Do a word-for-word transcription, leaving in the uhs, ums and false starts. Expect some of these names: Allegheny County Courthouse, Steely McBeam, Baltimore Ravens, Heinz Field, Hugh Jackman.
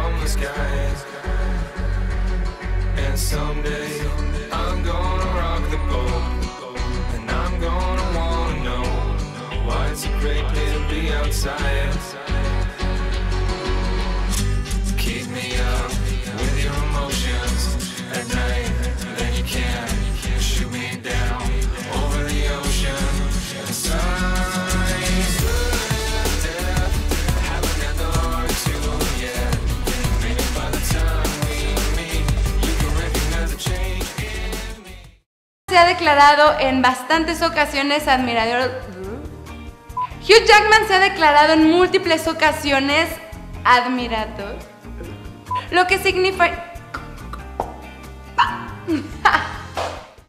from the skies. And someday I'm gonna rock the boat, and I'm gonna wanna know why it's a great day to be outside. Keep me up with your emotions at night, then you can shoot me down over the ocean and sign. Se ha declarado en bastantes ocasiones admirador. Hugh Jackman se ha declarado en múltiples ocasiones admirador, lo que significa